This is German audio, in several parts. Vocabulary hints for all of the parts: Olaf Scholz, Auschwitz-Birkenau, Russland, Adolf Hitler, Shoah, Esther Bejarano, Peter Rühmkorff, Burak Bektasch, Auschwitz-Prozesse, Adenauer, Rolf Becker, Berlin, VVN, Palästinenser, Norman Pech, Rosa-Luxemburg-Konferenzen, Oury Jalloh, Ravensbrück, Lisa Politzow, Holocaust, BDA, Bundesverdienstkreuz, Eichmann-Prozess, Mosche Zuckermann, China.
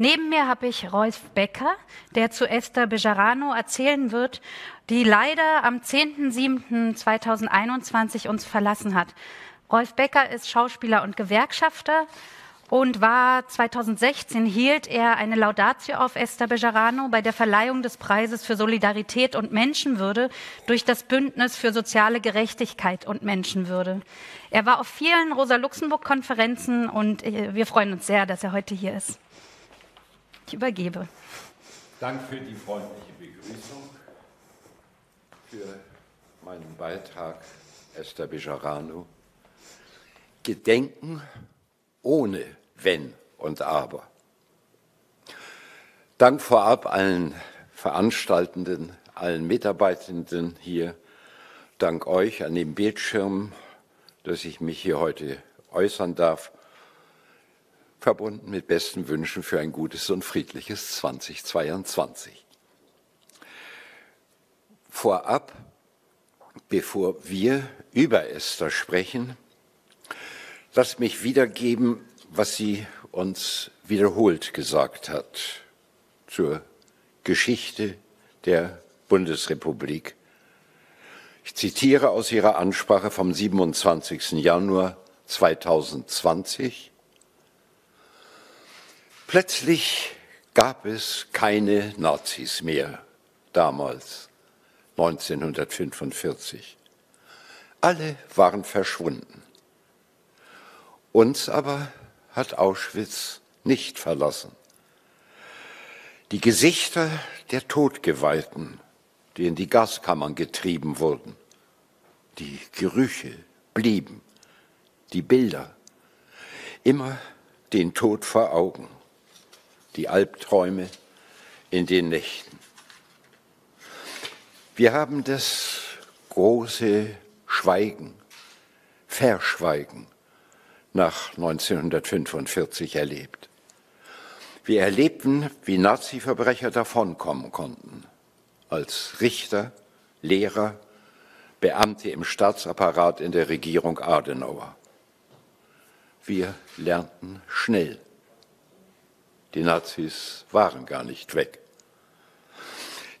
Neben mir habe ich Rolf Becker, der zu Esther Bejarano erzählen wird, die leider am 10.07.2021 uns verlassen hat. Rolf Becker ist Schauspieler und Gewerkschafter und war 2016 hielt er eine Laudatio auf Esther Bejarano bei der Verleihung des Preises für Solidarität und Menschenwürde durch das Bündnis für soziale Gerechtigkeit und Menschenwürde. Er war auf vielen Rosa-Luxemburg-Konferenzen und wir freuen uns sehr, dass er heute hier ist. Ich übergebe. Dank für die freundliche Begrüßung, für meinen Beitrag, Esther Bejarano. Gedenken ohne Wenn und Aber. Dank vorab allen Veranstaltenden, allen Mitarbeitenden hier. Dank euch an dem Bildschirm, dass ich mich hier heute äußern darf. Verbunden mit besten Wünschen für ein gutes und friedliches 2022. Vorab, bevor wir über Esther sprechen, lasst mich wiedergeben, was sie uns wiederholt gesagt hat zur Geschichte der Bundesrepublik. Ich zitiere aus ihrer Ansprache vom 27. Januar 2020. Plötzlich gab es keine Nazis mehr, damals, 1945. Alle waren verschwunden. Uns aber hat Auschwitz nicht verlassen. Die Gesichter der Todgeweihten, die in die Gaskammern getrieben wurden, die Gerüche blieben, die Bilder, immer den Tod vor Augen. Die Albträume in den Nächten. Wir haben das große Schweigen, Verschweigen nach 1945 erlebt. Wir erlebten, wie Nazi-Verbrecher davonkommen konnten, als Richter, Lehrer, Beamte im Staatsapparat in der Regierung Adenauer. Wir lernten schnell. Die Nazis waren gar nicht weg.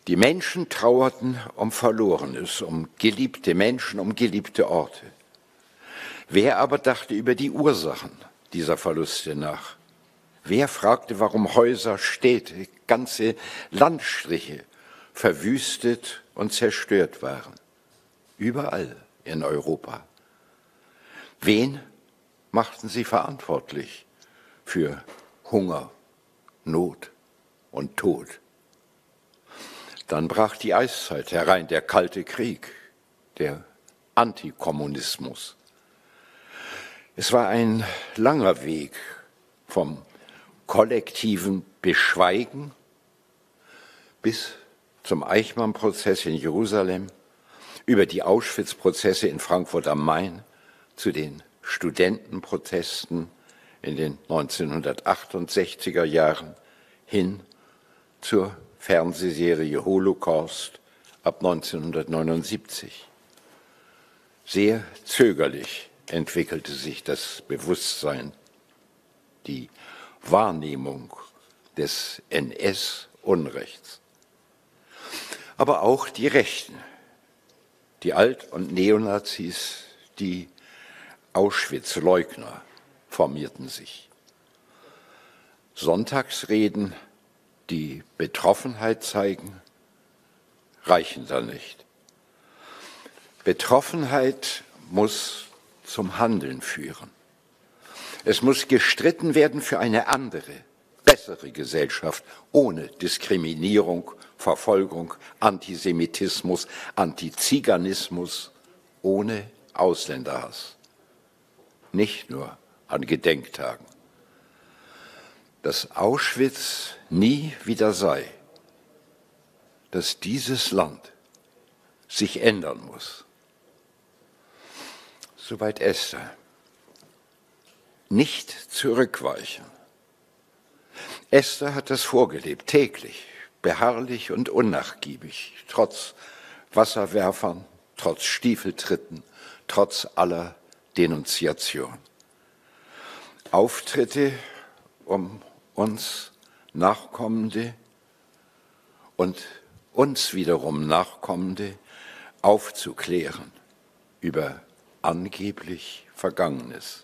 Die Menschen trauerten um Verlorenes, um geliebte Menschen, um geliebte Orte. Wer aber dachte über die Ursachen dieser Verluste nach? Wer fragte, warum Häuser, Städte, ganze Landstriche verwüstet und zerstört waren? Überall in Europa. Wen machten sie verantwortlich für Hunger, Not und Tod. Dann brach die Eiszeit herein, der Kalte Krieg, der Antikommunismus. Es war ein langer Weg vom kollektiven Beschweigen bis zum Eichmann-Prozess in Jerusalem, über die Auschwitz-Prozesse in Frankfurt am Main, zu den Studentenprotesten in den 1968er Jahren hin zur Fernsehserie Holocaust ab 1979. Sehr zögerlich entwickelte sich das Bewusstsein, die Wahrnehmung des NS-Unrechts. Aber auch die Rechten, die Alt- und Neonazis, die Auschwitz-Leugner, formierten sich. Sonntagsreden, die Betroffenheit zeigen, reichen da nicht. Betroffenheit muss zum Handeln führen. Es muss gestritten werden für eine andere, bessere Gesellschaft, ohne Diskriminierung, Verfolgung, Antisemitismus, Antiziganismus, ohne Ausländerhass. Nicht nur an Gedenktagen. Dass Auschwitz nie wieder sei, dass dieses Land sich ändern muss. Soweit Esther. Nicht zurückweichen. Esther hat das vorgelebt, täglich, beharrlich und unnachgiebig, trotz Wasserwerfern, trotz Stiefeltritten, trotz aller Denunziation. Auftritte, um uns Nachkommende und uns wiederum Nachkommende aufzuklären über angeblich Vergangenes.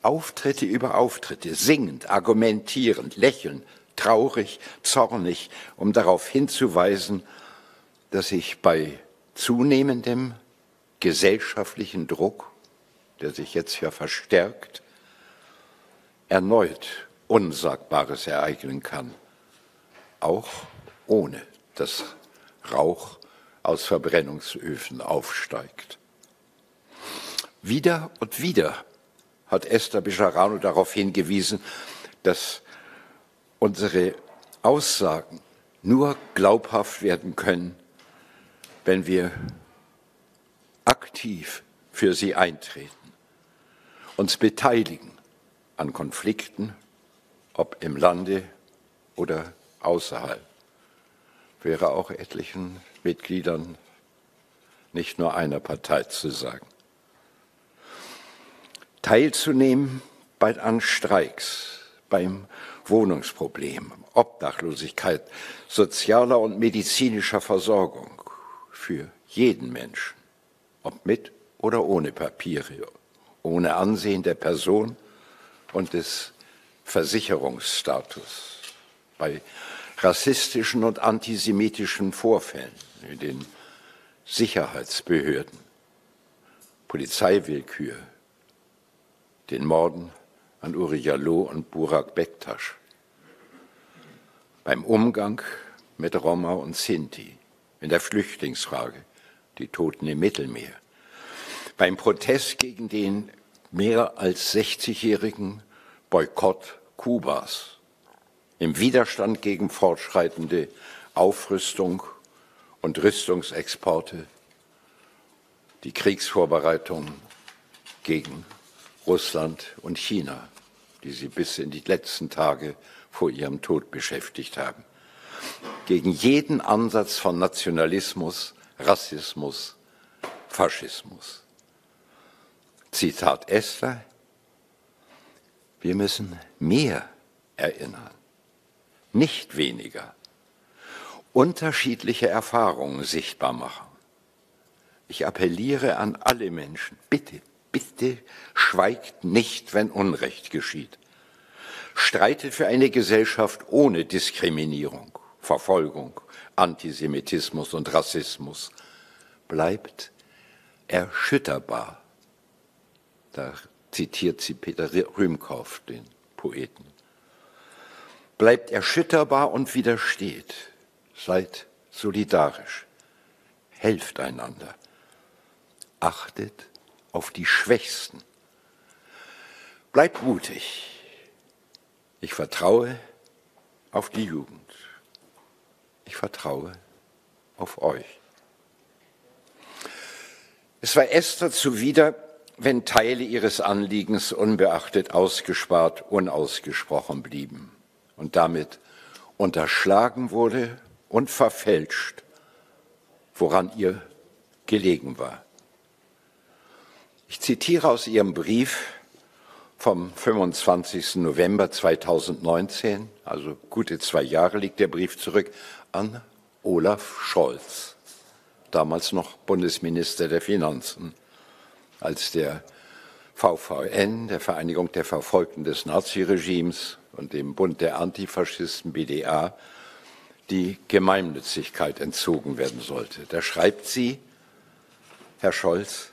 Auftritte über Auftritte, singend, argumentierend, lächelnd, traurig, zornig, um darauf hinzuweisen, dass sich bei zunehmendem gesellschaftlichen Druck, der sich jetzt ja verstärkt, erneut Unsagbares ereignen kann, auch ohne dass Rauch aus Verbrennungsöfen aufsteigt. Wieder und wieder hat Esther Bejarano darauf hingewiesen, dass unsere Aussagen nur glaubhaft werden können, wenn wir aktiv für sie eintreten, uns beteiligen an Konflikten, ob im Lande oder außerhalb. Wäre auch etlichen Mitgliedern nicht nur einer Partei zu sagen. Teilzunehmen an Streiks, beim Wohnungsproblem, Obdachlosigkeit, sozialer und medizinischer Versorgung für jeden Menschen, ob mit oder ohne Papiere, ohne Ansehen der Person und des Versicherungsstatus, bei rassistischen und antisemitischen Vorfällen in den Sicherheitsbehörden, Polizeiwillkür, den Morden an Oury Jalloh und Burak Bektasch, beim Umgang mit Roma und Sinti, in der Flüchtlingsfrage, die Toten im Mittelmeer, beim Protest gegen den mehr als 60-jährigen Boykott Kubas, im Widerstand gegen fortschreitende Aufrüstung und Rüstungsexporte, die Kriegsvorbereitungen gegen Russland und China, die sie bis in die letzten Tage vor ihrem Tod beschäftigt haben, gegen jeden Ansatz von Nationalismus, Rassismus, Faschismus. Zitat Esther: Wir müssen mehr erinnern, nicht weniger, unterschiedliche Erfahrungen sichtbar machen. Ich appelliere an alle Menschen, bitte, bitte schweigt nicht, wenn Unrecht geschieht. Streitet für eine Gesellschaft ohne Diskriminierung, Verfolgung, Antisemitismus und Rassismus. Bleibt erschütterbar. Da zitiert sie Peter Rühmkorff, den Poeten. Bleibt erschütterbar und widersteht. Seid solidarisch. Helft einander. Achtet auf die Schwächsten. Bleibt mutig. Ich vertraue auf die Jugend. Ich vertraue auf euch. Es war Esther zuwider, wenn Teile ihres Anliegens unbeachtet ausgespart, unausgesprochen blieben und damit unterschlagen wurde und verfälscht, woran ihr gelegen war. Ich zitiere aus ihrem Brief vom 25. November 2019, also gute 2 Jahre liegt der Brief zurück, an Olaf Scholz, damals noch Bundesminister der Finanzen, als der VVN, der Vereinigung der Verfolgten des Naziregimes und dem Bund der Antifaschisten BDA, die Gemeinnützigkeit entzogen werden sollte. Da schreibt sie, Herr Scholz,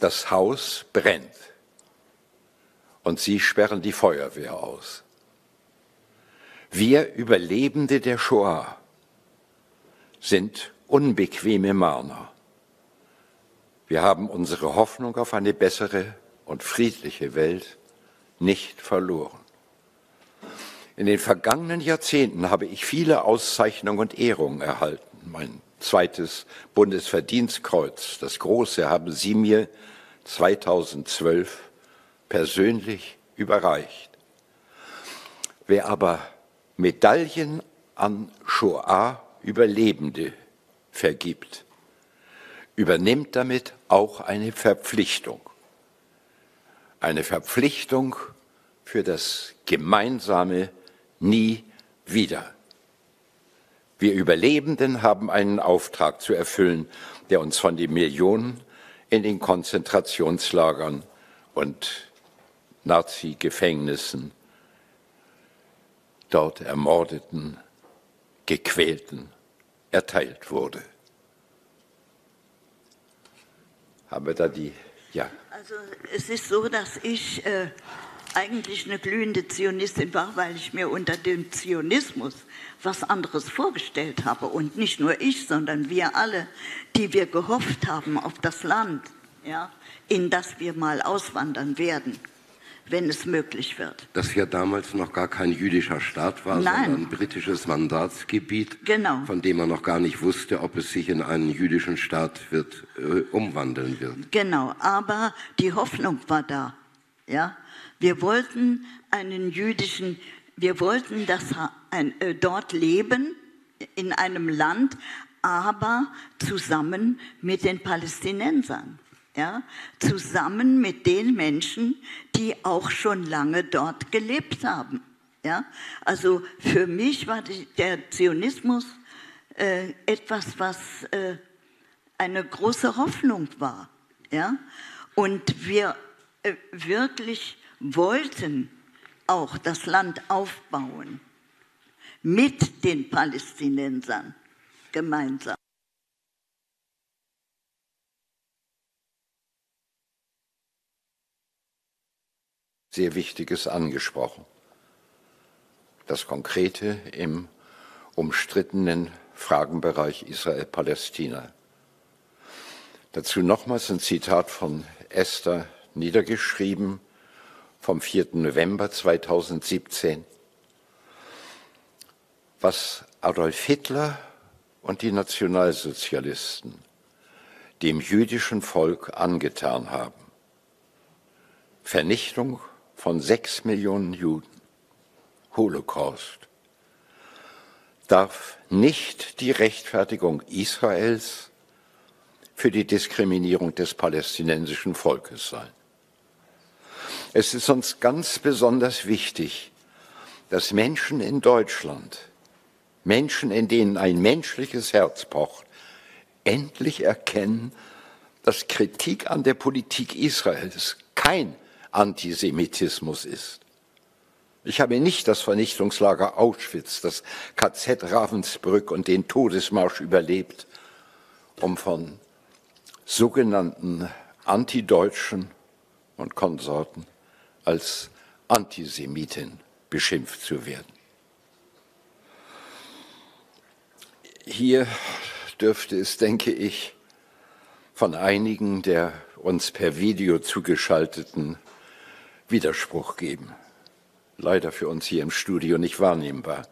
das Haus brennt. Und sie sperren die Feuerwehr aus. Wir Überlebende der Shoah sind unbequeme Mahner. Wir haben unsere Hoffnung auf eine bessere und friedliche Welt nicht verloren. In den vergangenen Jahrzehnten habe ich viele Auszeichnungen und Ehrungen erhalten. Mein 2. Bundesverdienstkreuz, das Große, haben Sie mir 2012 persönlich überreicht. Wer aber Medaillen an Shoah-Überlebende vergibt, übernimmt damit auch eine Verpflichtung für das gemeinsame, nie wieder. Wir Überlebenden haben einen Auftrag zu erfüllen, der uns von den Millionen in den Konzentrationslagern und Nazi-Gefängnissen, dort Ermordeten, Gequälten, erteilt wurde. Haben wir da die? Ja. Also es ist so, dass ich eigentlich eine glühende Zionistin war, weil ich mir unter dem Zionismus was anderes vorgestellt habe. Und nicht nur ich, sondern wir alle, die wir gehofft haben auf das Land, ja, in das wir mal auswandern werden, wenn es möglich wird. Das ja damals noch gar kein jüdischer Staat war, nein, sondern ein britisches Mandatsgebiet, genau, von dem man noch gar nicht wusste, ob es sich in einen jüdischen Staat wird, umwandeln wird. Genau, aber die Hoffnung war da. Ja? Wir wollten einen jüdischen, wir wollten das, dort leben, in einem Land, aber zusammen mit den Palästinensern. Ja, zusammen mit den Menschen, die auch schon lange dort gelebt haben. Ja, also für mich war der Zionismus etwas, was eine große Hoffnung war. Ja, und wir wirklich wollten auch das Land aufbauen mit den Palästinensern gemeinsam. Sehr Wichtiges angesprochen. Das Konkrete im umstrittenen Fragenbereich Israel-Palästina. Dazu nochmals ein Zitat von Esther niedergeschrieben vom 4. November 2017. Was Adolf Hitler und die Nationalsozialisten dem jüdischen Volk angetan haben. Vernichtung von 6 Millionen Juden, Holocaust, darf nicht die Rechtfertigung Israels für die Diskriminierung des palästinensischen Volkes sein. Es ist uns ganz besonders wichtig, dass Menschen in Deutschland, Menschen, in denen ein menschliches Herz pocht, endlich erkennen, dass Kritik an der Politik Israels kein Antisemitismus ist. Ich habe nicht das Vernichtungslager Auschwitz, das KZ Ravensbrück und den Todesmarsch überlebt, um von sogenannten Antideutschen und Konsorten als Antisemitin beschimpft zu werden. Hier dürfte es, denke ich, von einigen der uns per Video zugeschalteten Widerspruch geben. Leider für uns hier im Studio nicht wahrnehmbar.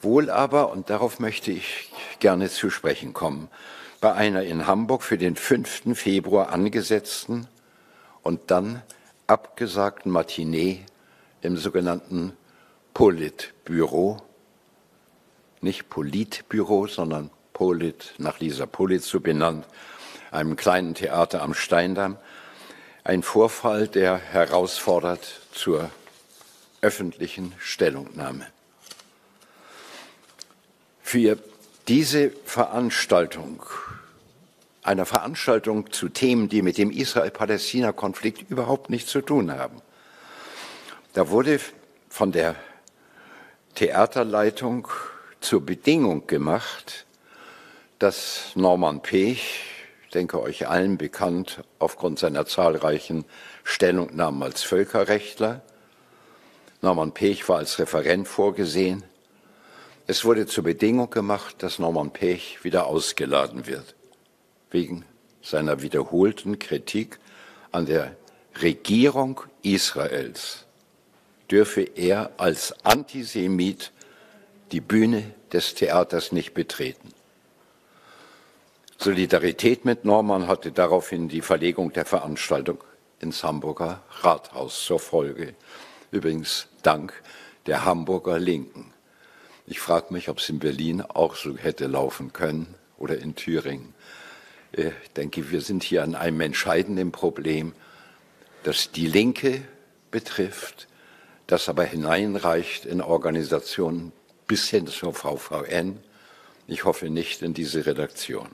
Wohl aber, und darauf möchte ich gerne zu sprechen kommen, bei einer in Hamburg für den 5. Februar angesetzten und dann abgesagten Matinee im sogenannten Politbüro, nicht Politbüro, sondern Polit, nach Lisa Politzow benannt, einem kleinen Theater am Steindamm, ein Vorfall, der herausfordert zur öffentlichen Stellungnahme. Für diese Veranstaltung, einer Veranstaltung zu Themen, die mit dem Israel-Palästina-Konflikt überhaupt nichts zu tun haben, da wurde von der Theaterleitung zur Bedingung gemacht, dass Norman Pech, ich denke euch allen bekannt, aufgrund seiner zahlreichen Stellungnahmen als Völkerrechtler. Norman Pech war als Referent vorgesehen. Es wurde zur Bedingung gemacht, dass Norman Pech wieder ausgeladen wird, wegen seiner wiederholten Kritik an der Regierung Israels dürfe er als Antisemit die Bühne des Theaters nicht betreten. Solidarität mit Norman hatte daraufhin die Verlegung der Veranstaltung ins Hamburger Rathaus zur Folge. Übrigens dank der Hamburger Linken. Ich frage mich, ob es in Berlin auch so hätte laufen können oder in Thüringen. Ich denke, wir sind hier an einem entscheidenden Problem, das die Linke betrifft, das aber hineinreicht in Organisationen bis hin zur VVN. Ich hoffe nicht in diese Redaktion.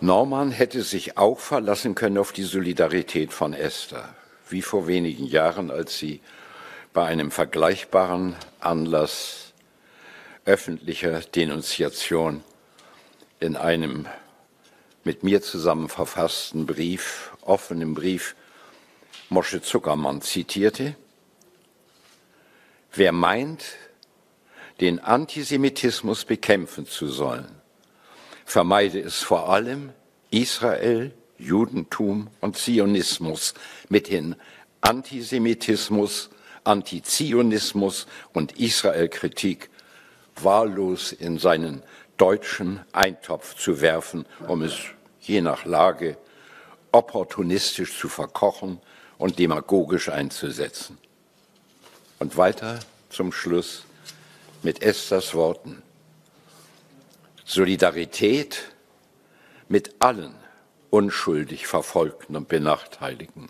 Norman hätte sich auch verlassen können auf die Solidarität von Esther, wie vor wenigen Jahren, als sie bei einem vergleichbaren Anlass öffentlicher Denunziation in einem mit mir zusammen verfassten Brief, offenen Brief, Mosche Zuckermann zitierte: Wer meint, den Antisemitismus bekämpfen zu sollen, vermeide es vor allem, Israel, Judentum und Zionismus, mithin Antisemitismus, Antizionismus und Israelkritik wahllos in seinen deutschen Eintopf zu werfen, um es je nach Lage opportunistisch zu verkochen und demagogisch einzusetzen. Und weiter zum Schluss mit Esthers Worten: Solidarität mit allen unschuldig Verfolgten und Benachteiligten.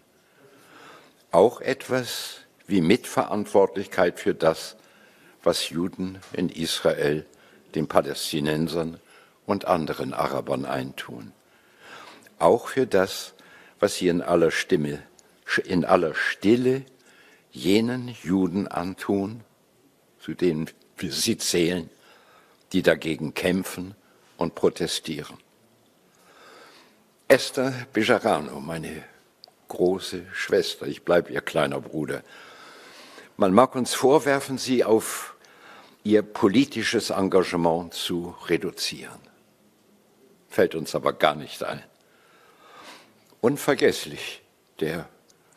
Auch etwas wie Mitverantwortlichkeit für das, was Juden in Israel, den Palästinensern und anderen Arabern eintun. Auch für das, was sie in aller Stille jenen Juden antun, zu denen wir sie zählen, die dagegen kämpfen und protestieren. Esther Bejarano, meine große Schwester, ich bleibe ihr kleiner Bruder. Man mag uns vorwerfen, sie auf ihr politisches Engagement zu reduzieren. Fällt uns aber gar nicht ein. Unvergesslich der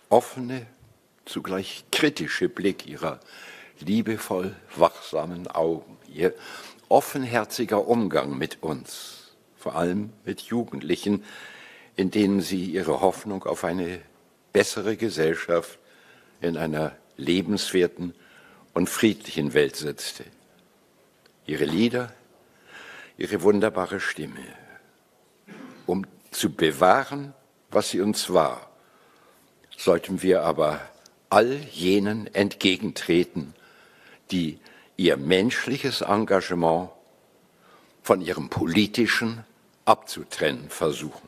offene, zugleich kritische Blick ihrer liebevoll wachsamen Augen, ihr offenherziger Umgang mit uns, vor allem mit Jugendlichen, in denen sie ihre Hoffnung auf eine bessere Gesellschaft in einer lebenswerten und friedlichen Welt setzte. Ihre Lieder, ihre wunderbare Stimme, um zu bewahren, was sie uns war, sollten wir aber all jenen entgegentreten, die ihr menschliches Engagement von ihrem politischen abzutrennen versuchen.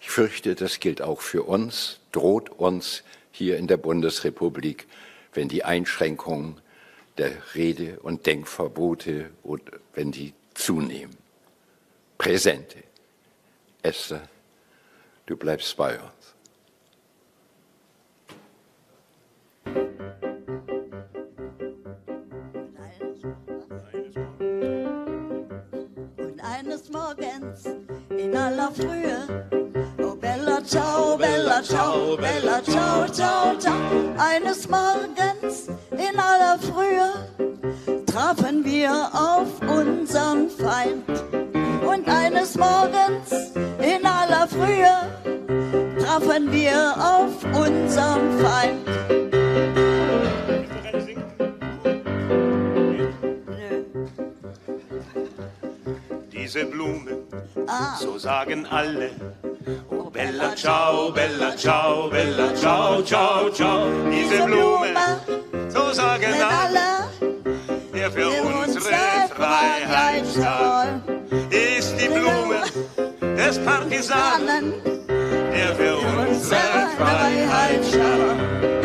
Ich fürchte, das gilt auch für uns, droht uns hier in der Bundesrepublik, wenn die Einschränkungen der Rede- und Denkverbote und wenn die zunehmen. Präsente. Esther, du bleibst bei uns. In aller Frühe, oh Bella ciao, Bella ciao, Bella ciao, ciao, ciao. Eines Morgens in aller Frühe trafen wir auf unseren Feind. Und eines Morgens in aller Frühe trafen wir auf unseren Feind. Diese Blume, so sagen alle, oh Bella ciao, Bella ciao, Bella ciao, ciao, ciao. Diese Blume, so sagen alle, der für unsere Freiheit starb, ist die Blume des Partisanen, der für unsere Freiheit starb.